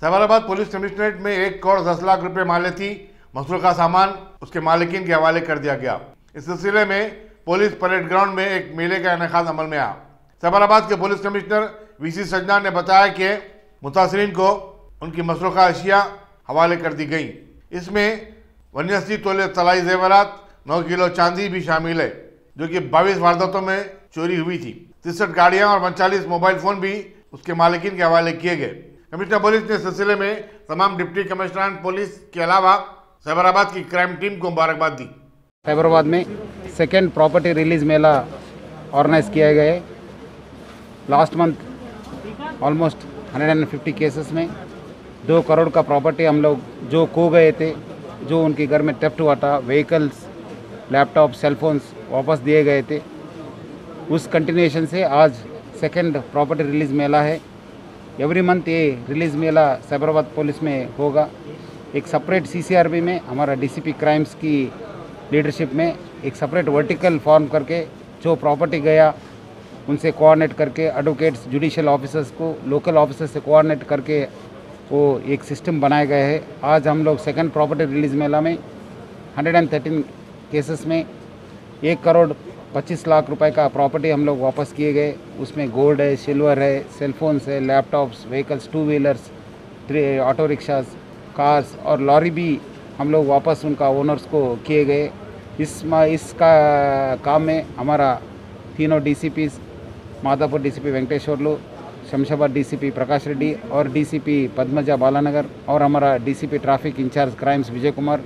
सैफराबाद police commissionerate में 1 करोड़ 10 लाख रुपए माले थी मसरूफ का सामान उसके मालिकीन के हवाले कर दिया गया। इस सिलसिले में पुलिस परेड ग्राउंड में एक मेले का इनेकाद अमल में आया। सैफराबाद के पुलिस कमिश्नर वीसी सज्जनार ने बताया कि मुतासरीन को उनकी मसरूफ अशिया हवाले कर दी गई। इसमें 79 तोले तलाई जेवरात, 9 किलो चांदी भी शामिल है, जो कि 22 वारदातों में चोरी हुई थी। 63 गाड़ियां और 45 मोबाइल फ़ोन भी उसके मालिकिन के हवाले किए गए। कमिश्नर पुलिस ने सिलसिले में तमाम डिप्टी कमिश्नर पुलिस के अलावा साइबराबाद की क्राइम टीम को मुबारकबाद दी। साइबराबाद में सेकेंड प्रॉपर्टी रिलीज मेला ऑर्गेनाइज किया गया है। लास्ट मंथ ऑलमोस्ट 150 केसेस में 2 करोड़ का प्रॉपर्टी हम लोग जो खो गए थे, जो उनके घर में थेफ्ट हुआ था, व्हीकल्स, लैपटॉप, सेलफोन्स वापस दिए गए थे। उस कंटिन्यूएशन से आज सेकंड प्रॉपर्टी रिलीज मेला है। एवरी मंथ ये रिलीज मेला साइबराबाद पुलिस में होगा। एक सेपरेट सीसीआरबी में हमारा डीसीपी क्राइम्स की लीडरशिप में एक सेपरेट वर्टिकल फॉर्म करके जो प्रॉपर्टी गया उनसे कोऑर्डिनेट करके एडवोकेट्स, जुडिशियल ऑफिसर्स को, लोकल ऑफिसर्स से कोऑर्डिनेट करके वो एक सिस्टम बनाया गया है। आज हम लोग सेकेंड प्रॉपर्टी रिलीज मेला में 113 केसेस में 1 करोड़ 25 लाख रुपए का प्रॉपर्टी हम लोग वापस किए गए। उसमें गोल्ड है, सिल्वर है, सेलफोन्स है, laptops, vehicles, 2 wheelers, 3 auto rickshaws, cars और लॉरी भी हम लोग वापस उनका ओनर्स को किए गए। इसका काम में हमारा तीनों DCPs, Madhapur DCP Venkateswarlu, Shamshabad DCP Prakash Reddy और डीसीपी पद्मजा बालानगर और हमारा DCP traffic incharge crimes Vijay Kumar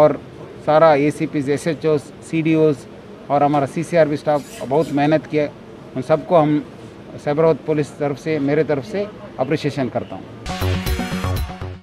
और सारा एसीपीज, एसएचओस, सीडीओस और हमारा सीसीआरबी स्टाफ बहुत मेहनत किया। उन सबको हम साइबराबाद पुलिस तरफ से, मेरे तरफ से अप्रिशिएशन करता हूँ।